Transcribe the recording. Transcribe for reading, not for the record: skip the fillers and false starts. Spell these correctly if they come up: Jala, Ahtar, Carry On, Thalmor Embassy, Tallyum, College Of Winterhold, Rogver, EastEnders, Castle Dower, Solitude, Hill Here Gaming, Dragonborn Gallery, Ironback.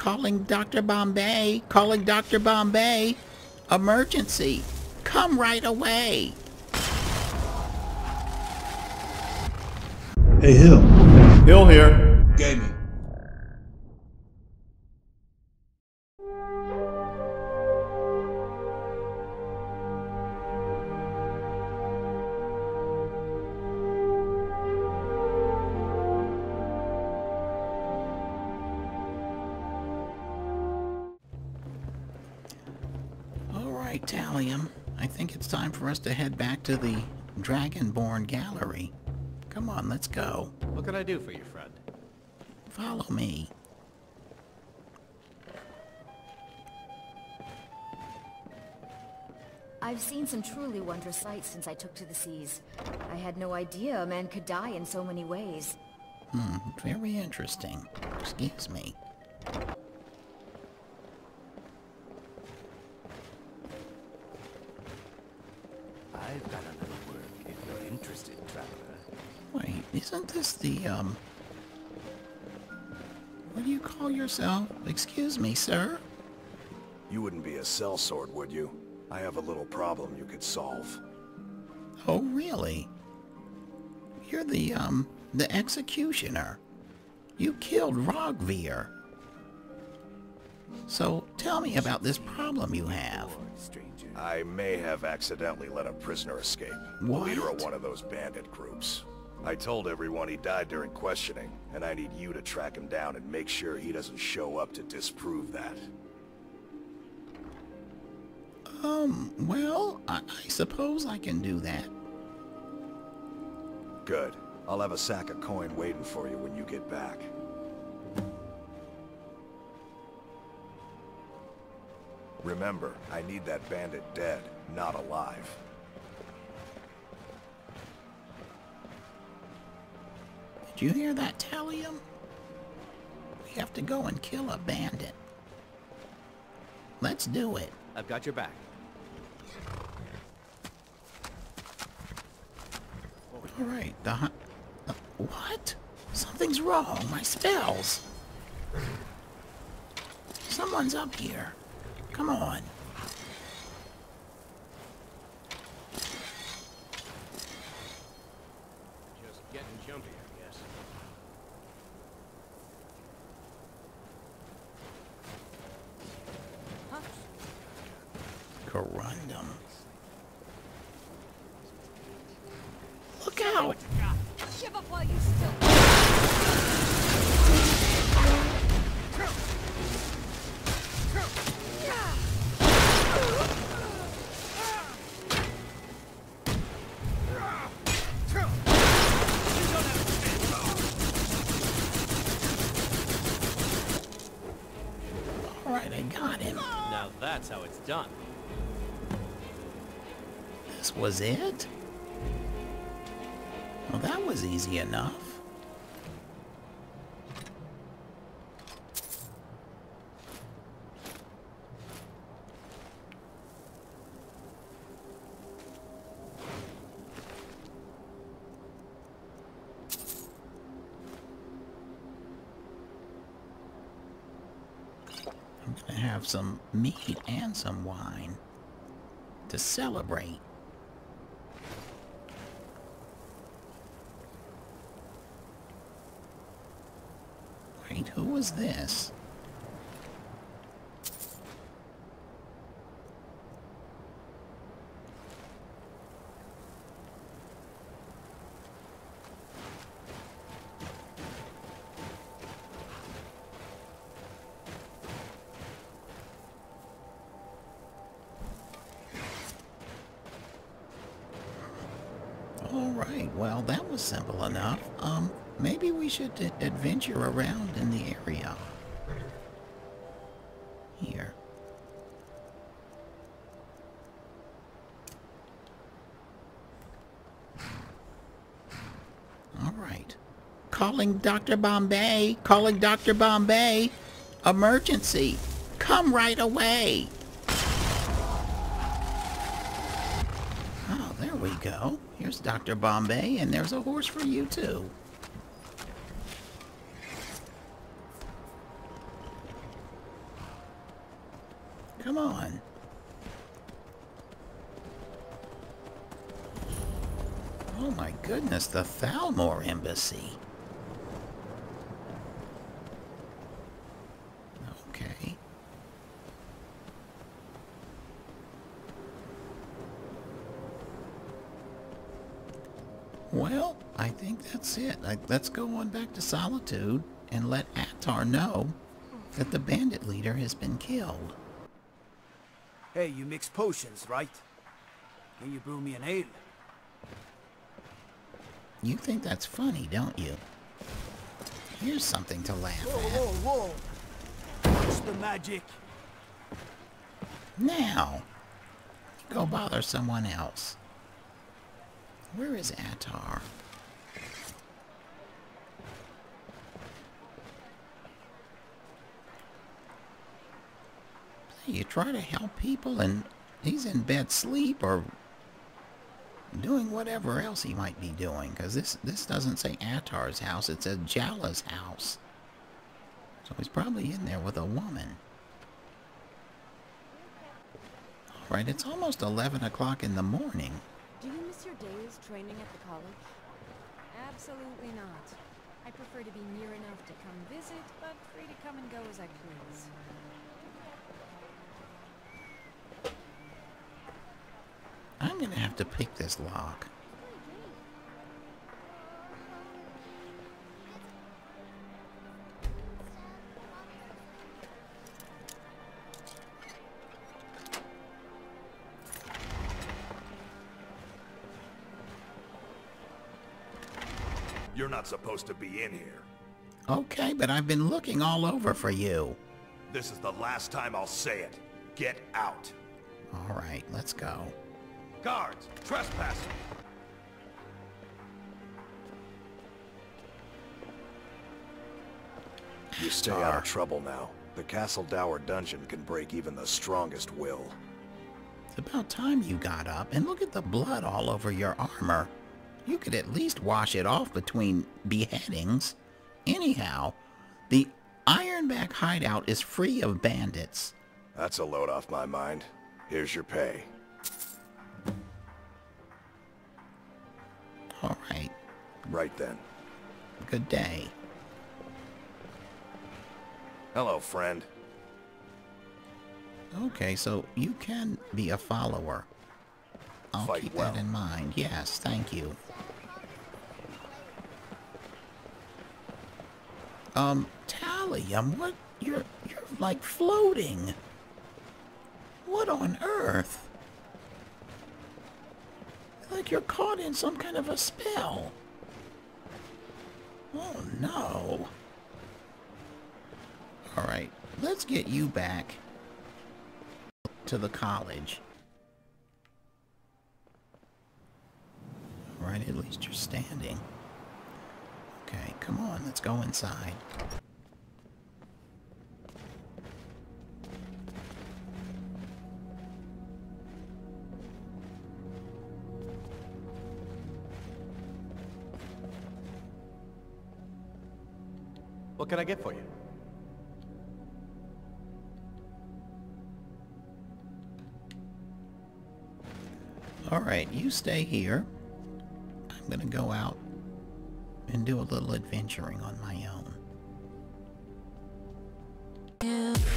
Calling Dr. Bombay. Calling Dr. Bombay. Emergency. Come right away. Hey, Hill. Hill here. Gaming. Alright, Tallyum. I think it's time for us to head back to the Dragonborn Gallery. Come on, let's go. What can I do for you, friend? Follow me. I've seen some truly wondrous sights since I took to the seas. I had no idea a man could die in so many ways. Very interesting. Excuse me. I've got another work if you're interested, traveler. Wait, isn't this the, what do you call yourself? Excuse me, sir? You wouldn't be a sellsword, would you? I have a little problem you could solve. Oh, really? You're the executioner. You killed Rogver. So, tell me about this problem you have. I may have accidentally let a prisoner escape. What? The leader of one of those bandit groups. I told everyone he died during questioning, and I need you to track him down and make sure he doesn't show up to disprove that. Well, I suppose I can do that. Good. I'll have a sack of coin waiting for you when you get back. Remember, I need that bandit dead, not alive. Did you hear that, Tallyum? We have to go and kill a bandit. Let's do it. I've got your back. Alright, what? Something's wrong. My spells. Someone's up here. Come on. Just getting jumpy, I guess. Huh? Corundum. Look out! Give up while you still. Alright, I got him. Now that's how it's done. This was it? Well, that was easy enough. Have some meat and some wine to celebrate. Wait, who was this? Alright, well, that was simple enough. Maybe we should adventure around in the area. Here. Alright. Calling Dr. Bombay! Calling Dr. Bombay! Emergency! Come right away! Oh, there we go. Here's Dr. Bombay, and there's a horse for you, too. Come on. Oh my goodness, the Thalmor Embassy. Okay. Well, I think that's it. Let's go on back to Solitude and let Ahtar know that the bandit leader has been killed. Hey, you mix potions, right? Can you brew me an ale? You think that's funny, don't you? Here's something to laugh at. Whoa, whoa! What's the magic? Now! Go bother someone else. Where is Ahtar? You try to help people and he's in bed sleep or doing whatever else he might be doing, because this doesn't say Ahtar's house, it says Jala's house. So he's probably in there with a woman. Alright, it's almost 11 o'clock in the morning. Do you miss your days training at the college? Absolutely not. I prefer to be near enough to come visit, but free to come and go as I please. I'm going to have to pick this lock. You're not supposed to be in here. Okay, but I've been looking all over for you. This is the last time I'll say it. Get out. All right, let's go. Guards, trespassing. You stay out of trouble now. The Castle Dower dungeon can break even the strongest will. It's about time you got up, and look at the blood all over your armor. You could at least wash it off between beheadings. Anyhow, the Ironback hideout is free of bandits. That's a load off my mind. Here's your pay. All right. Right then. Good day. Hello, friend. Okay, so you can be a follower. I'll keep that in mind. Yes, thank you. Tallyum, what? You're like floating. What on earth? Like you're caught in some kind of a spell. Oh no. Alright, let's get you back to the college. Alright, at least you're standing. Okay, come on, let's go inside. What can I get for you? All right, you stay here. I'm gonna go out and do a little adventuring on my own.